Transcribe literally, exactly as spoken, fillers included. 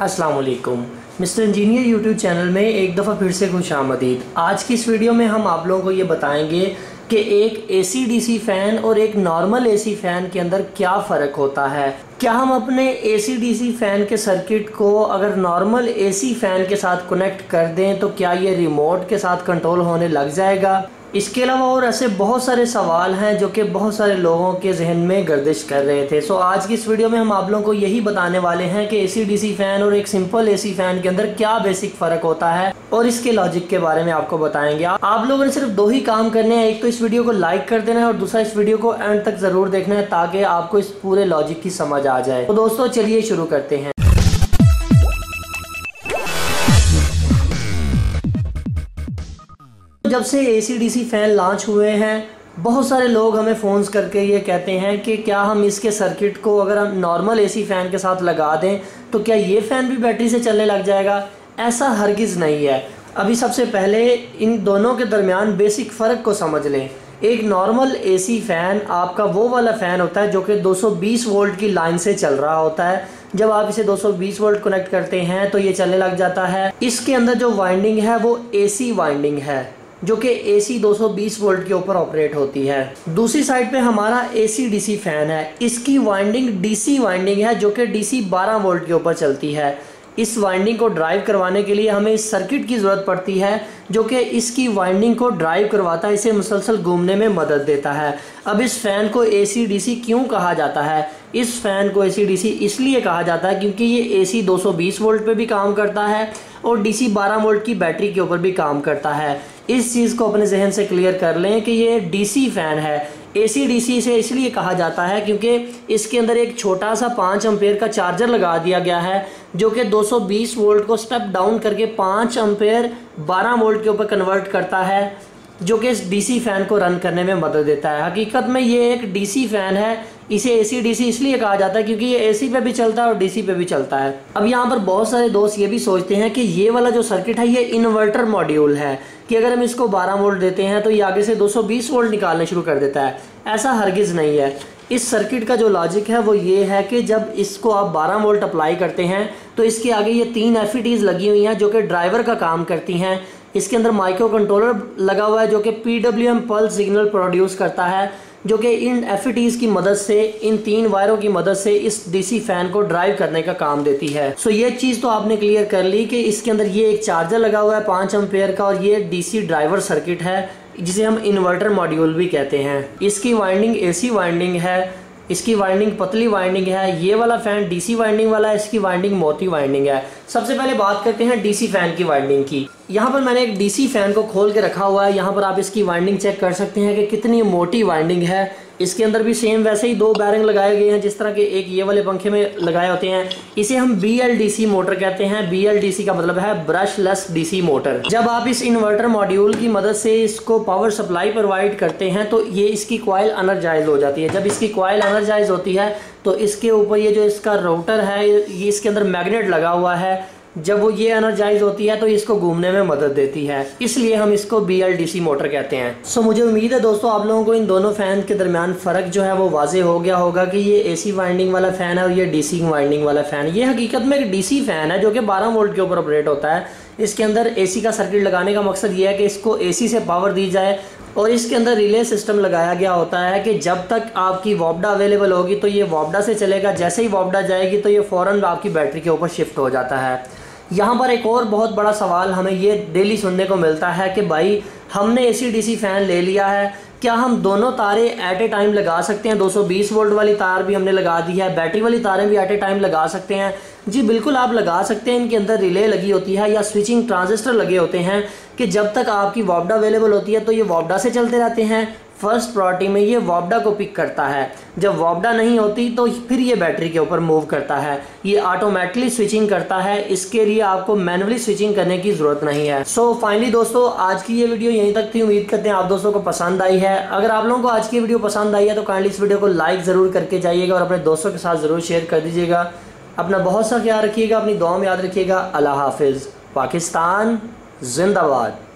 अस्सलाम वालेकुम mister engineer YouTube channel में एक दफ़ा फिर से खुशामदीद। आज की इस वीडियो में हम आप लोगों को ये बताएंगे कि एक एसी डीसी फ़ैन और एक नॉर्मल एसी फ़ैन के अंदर क्या फ़र्क होता है। क्या हम अपने एसी डीसी फ़ैन के सर्किट को अगर नॉर्मल एसी फ़ैन के साथ कनेक्ट कर दें तो क्या ये रिमोट के साथ कंट्रोल होने लग जाएगा। इसके अलावा और ऐसे बहुत सारे सवाल हैं जो कि बहुत सारे लोगों के जहन में गर्दिश कर रहे थे। सो आज की इस वीडियो में हम आप लोगों को यही बताने वाले हैं कि एसी डीसी फ़ैन और एक सिंपल एसी फ़ैन के अंदर क्या बेसिक फ़र्क होता है और इसके लॉजिक के बारे में आपको बताएंगे। आप लोगों ने सिर्फ दो ही काम करने हैं, एक तो इस वीडियो को लाइक कर देना है और दूसरा इस वीडियो को एंड तक ज़रूर देखना है ताकि आपको इस पूरे लॉजिक की समझ आ जाए। तो दोस्तों चलिए शुरू करते हैं। जब से एसी डीसी फ़ैन लॉन्च हुए हैं बहुत सारे लोग हमें फ़ोन्स करके ये कहते हैं कि क्या हम इसके सर्किट को अगर हम नॉर्मल एसी फ़ैन के साथ लगा दें तो क्या ये फ़ैन भी बैटरी से चलने लग जाएगा। ऐसा हरगिज़ नहीं है। अभी सबसे पहले इन दोनों के दरमियान बेसिक फ़र्क को समझ लें। एक नॉर्मल एसी फ़ैन आपका वो वाला फ़ैन होता है जो कि दो सौ बीस वोल्ट की लाइन से चल रहा होता है। जब आप इसे दो सौ बीस वोल्ट कनेक्ट करते हैं तो ये चलने लग जाता है। इसके अंदर जो वाइंडिंग है वो एसी वाइंडिंग है जो कि एसी दो सौ बीस वोल्ट के ऊपर ऑपरेट होती है। दूसरी साइड पे हमारा एसी डीसी फ़ैन है, इसकी वाइंडिंग डीसी वाइंडिंग है जो कि डीसी बारह वोल्ट के ऊपर चलती है। इस वाइंडिंग को ड्राइव करवाने के लिए हमें इस सर्किट की ज़रूरत पड़ती है जो कि इसकी वाइंडिंग को ड्राइव करवाता है, इसे मुसलसल घूमने में मदद देता है। अब इस फ़ैन को एसी डीसी क्यों कहा जाता है? इस फ़ैन को एसी डीसी इसलिए कहा जाता है क्योंकि ये एसी दो सौ बीस वोल्ट पे भी काम करता है और डीसी बारह वोल्ट की बैटरी के ऊपर भी काम करता है। इस चीज़ को अपने जहन से क्लियर कर लें कि ये डीसी फ़ैन है। एसी डीसी से इसलिए कहा जाता है क्योंकि इसके अंदर एक छोटा सा पाँच एम्पेयर का चार्जर लगा दिया गया है जो कि दो सौ बीस वोल्ट को स्टेप डाउन करके पाँच एम्पेयर बारह वोल्ट के ऊपर कन्वर्ट करता है जो कि इस डीसी फ़ैन को रन करने में मदद देता है। हकीकत में ये एक डीसी फ़ैन है, इसे एसी डीसी इसलिए कहा जाता है क्योंकि ये एसी पे भी चलता है और डीसी पे भी चलता है। अब यहाँ पर बहुत सारे दोस्त ये भी सोचते हैं कि ये वाला जो सर्किट है ये इन्वर्टर मॉड्यूल है कि अगर हम इसको बारह वोल्ट देते हैं तो ये आगे से दो सौ बीस वोल्ट निकालना शुरू कर देता है। ऐसा हरगिज़ नहीं है। इस सर्किट का जो लॉजिक है वो ये है कि जब इसको आप बारह वोल्ट अप्लाई करते हैं तो इसके आगे ये तीन एफ ई टीज़ लगी हुई हैं जो कि ड्राइवर का काम करती हैं। इसके अंदर माइक्रो कंट्रोलर लगा हुआ है जो कि P W M pulse signal produce करता है जो कि इन एफ ई टीज़ की मदद से, इन तीन वायरों की मदद से इस डीसी फ़ैन को ड्राइव करने का काम देती है। सो ये चीज़ तो आपने क्लियर कर ली कि इसके अंदर ये एक चार्जर लगा हुआ है पाँच एम्पेयर का और ये डीसी ड्राइवर सर्किट है जिसे हम इन्वर्टर मॉड्यूल भी कहते हैं। इसकी वाइंडिंग एसी वाइंडिंग है, इसकी वाइंडिंग पतली वाइंडिंग है। ये वाला फ़ैन डीसी वाइंडिंग वाला है, इसकी वाइंडिंग मोटी वाइंडिंग है। सबसे पहले बात करते हैं डीसी फ़ैन की वाइंडिंग की। यहाँ पर मैंने एक डीसी फ़ैन को खोल के रखा हुआ है। यहाँ पर आप इसकी वाइंडिंग चेक कर सकते हैं कि कितनी मोटी वाइंडिंग है। इसके अंदर भी सेम वैसे ही दो बैरिंग लगाए गए हैं जिस तरह के एक ये वाले पंखे में लगाए होते हैं। इसे हम B L D C motor कहते हैं। बी एल डी सी का मतलब है ब्रशलेस डीसी मोटर। जब आप इस इन्वर्टर मॉड्यूल की मदद से इसको पावर सप्लाई प्रोवाइड करते हैं तो ये इसकी कॉइल अनर्जाइज हो जाती है। जब इसकी कॉइल अनर्जाइज होती है तो इसके ऊपर ये जो इसका रोटर है ये इसके अंदर मैग्नेट लगा हुआ है। जब वो ये एनर्जाइज होती है तो इसको घूमने में मदद देती है, इसलिए हम इसको B L D C motor कहते हैं। सो so, मुझे उम्मीद है दोस्तों आप लोगों को इन दोनों फ़ैन के दरमियान फ़र्क जो है वो वाजे हो गया होगा कि ये एसी वाइंडिंग वाला फ़ैन है और ये डीसी वाइंडिंग वाला फ़ैन। ये हकीकत में एक डीसी फ़ैन है जो कि बारह वोल्ट के ऊपर ऑपरेट होता है। इसके अंदर एसी का सर्किट लगाने का मकसद ये है कि इसको एसी से पावर दी जाए और इसके अंदर रिले सिस्टम लगाया गया होता है कि जब तक आपकी वॉबडा अवेलेबल होगी तो ये वॉबडा से चलेगा, जैसे ही वॉबडा जाएगी तो ये फ़ौरन आपकी बैटरी के ऊपर शिफ्ट हो जाता है। यहाँ पर एक और बहुत बड़ा सवाल हमें ये डेली सुनने को मिलता है कि भाई हमने एसी डीसी फ़ैन ले लिया है, क्या हम दोनों तारे एट ए टाइम लगा सकते हैं? दो सौ बीस वोल्ट वाली तार भी हमने लगा दी है, बैटरी वाली तारें भी एट ए टाइम लगा सकते हैं। जी बिल्कुल आप लगा सकते हैं। इनके अंदर रिले लगी होती है या स्विचिंग ट्रांजिस्टर लगे होते हैं कि जब तक आपकी वॉबडा अवेलेबल होती है तो ये वॉबडा से चलते रहते हैं। फर्स्ट प्रायोरिटी में ये वॉबडा को पिक करता है, जब वॉबडा नहीं होती तो फिर ये बैटरी के ऊपर मूव करता है। ये ऑटोमेटिकली स्विचिंग करता है, इसके लिए आपको मैनुअली स्विचिंग करने की ज़रूरत नहीं है। सो फाइनली दोस्तों आज की ये वीडियो यहीं तक थी। उम्मीद करते हैं आप दोस्तों को पसंद आई है। अगर आप लोगों को आज की वीडियो पसंद आई है तो काइंडली इस वीडियो को लाइक ज़रूर करके जाइएगा और अपने दोस्तों के साथ ज़रूर शेयर कर दीजिएगा। अपना बहुत सा ख्याल रखिएगा, अपनी दुआ में याद रखिएगा। अल्लाह हाफिज़। पाकिस्तान जिंदाबाद।